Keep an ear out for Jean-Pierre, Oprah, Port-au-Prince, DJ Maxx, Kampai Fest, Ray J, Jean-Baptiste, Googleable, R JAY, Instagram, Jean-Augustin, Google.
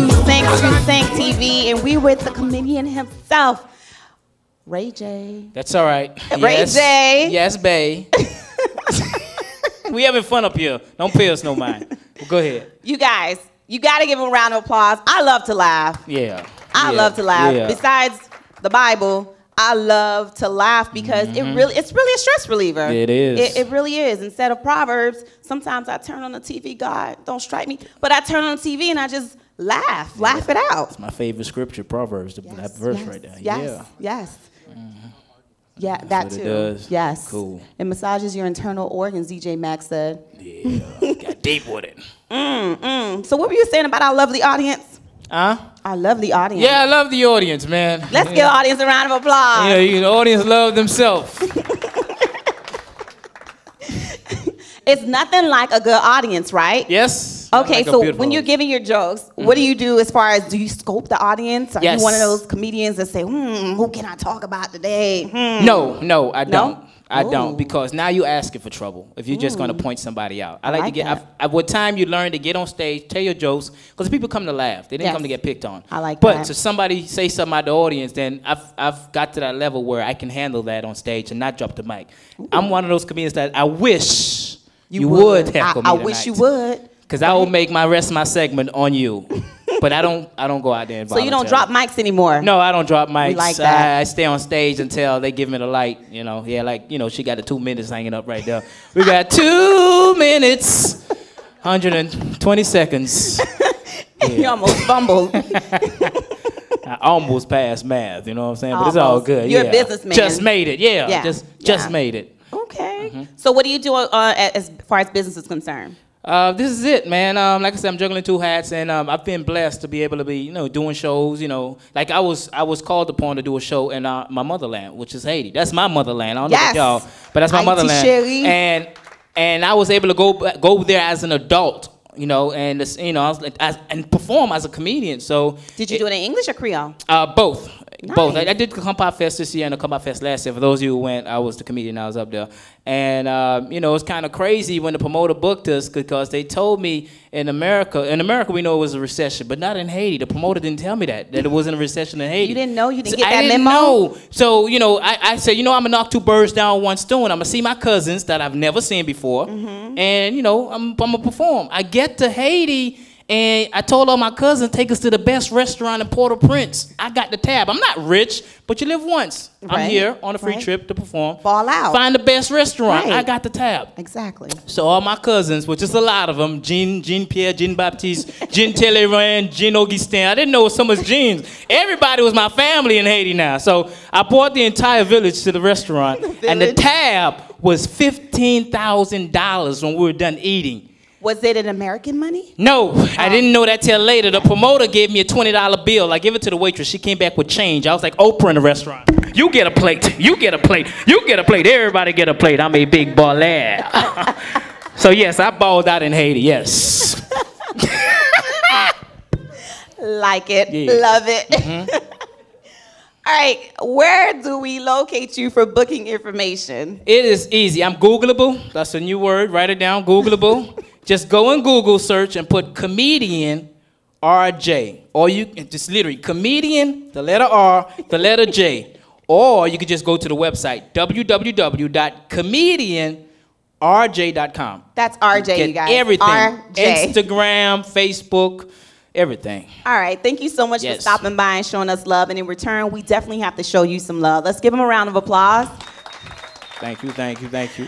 to Sank Through Sank TV, and we with the comedian himself, Ray J. That's all right. Yes. Ray J. Yes, bae. We having fun up here. Don't pay us no mind. Well, go ahead. You guys, you got to give him a round of applause. I love to laugh. Yeah. I love to laugh. Yeah. Besides the Bible, I love to laugh because it's really a stress reliever. It is. It really is. Instead of Proverbs, sometimes I turn on the TV, God, don't strike me. But I turn on the TV and I just laugh, laugh it out. It's my favorite scripture, Proverbs, that verse right there. Yes, yes. Mm-hmm. Yeah, that too. It does. Yes. Cool. It massages your internal organs, DJ Maxx said. Yeah, got deep with it. So what were you saying about our lovely audience? Huh? Our lovely audience. Yeah, I love the audience, man. Let's give the audience a round of applause. Yeah, the audience love themselves. It's nothing like a good audience, right? Yes. Okay, like so when you're giving your jokes, what do you do as far as, do you scope the audience? Are you one of those comedians that say, who can I talk about today? No, I don't. I don't, because now you're asking for trouble if you're just going to point somebody out. I like to get, with time you learn to get on stage, tell your jokes, because people come to laugh. They didn't come to get picked on. I like that. But if somebody say something out of the audience, then I've got to that level where I can handle that on stage and not drop the mic. Ooh. I'm one of those comedians that I wish you would heckle me tonight. I wish you would. Because I will make my rest of my segment on you. But I don't go out there and volunteer. So you don't drop mics anymore? No, I don't drop mics. Like that. I stay on stage until they give me the light, you know. Yeah, like, you know, she got the 2 minutes hanging up right there. We got 2 minutes, 120 seconds. Yeah. You almost fumbled. I almost passed math, you know what I'm saying? Almost. But it's all good. You're a businessman. Just made it, Just made it. Okay. So what do you do as far as business is concerned? This is it, man. Like I said, I'm juggling two hats, and I've been blessed to be able to be, you know, doing shows. You know, like I was called upon to do a show in my motherland, which is Haiti. That's my motherland. I don't know about y'all, but that's my motherland. Sherry. And I was able to go there as an adult, you know, and you know, and perform as a comedian. So did you do it in English or Creole? Both. Nice. Both. I did Kampai Fest this year and the Kampai Fest last year. For those of you who went, I was the comedian. I was up there. And, you know, it's kind of crazy when the promoter booked us because they told me in America we know it was a recession, but not in Haiti. The promoter didn't tell me that it wasn't a recession in Haiti. You didn't know? You didn't get that memo? I didn't know. So, you know, I said, you know, I'm going to knock two birds down with one stone. I'm going to see my cousins that I've never seen before. And, you know, I'm going to perform. I get to Haiti. And I told all my cousins, take us to the best restaurant in Port-au-Prince. I got the tab. I'm not rich, but you live once. Right. I'm here on a free trip to perform. Fall out. Find the best restaurant. I got the tab. Exactly. So all my cousins, which is a lot of them, Jean-Pierre, Jean-Baptiste, Jean-Teleran, Jean-Augustin. I didn't know so much Jeans. Everybody was my family in Haiti now. So I brought the entire village to the restaurant. And the tab was $15,000 when we were done eating. Was it an American money? No, I didn't know that till later. The promoter gave me a $20 bill. I give it to the waitress. She came back with change. I was like Oprah in the restaurant. You get a plate. You get a plate. You get a plate. Everybody get a plate. I'm a big baller. So yes, I balled out in Haiti. Yes. Like it. Yeah. Love it. All right, where do we locate you for booking information? It is easy. I'm Googleable. That's a new word. Write it down, Googleable. Just go in Google search and put comedian RJ. Or you can just literally comedian, the letter R, the letter J. Or you could just go to the website, www.comedianrj.com. That's RJ, you guys. Everything. RJ. Instagram, Facebook. Everything. All right. Thank you so much for stopping by and showing us love. And in return, we definitely have to show you some love. Let's give them a round of applause. Thank you. Thank you. Thank you.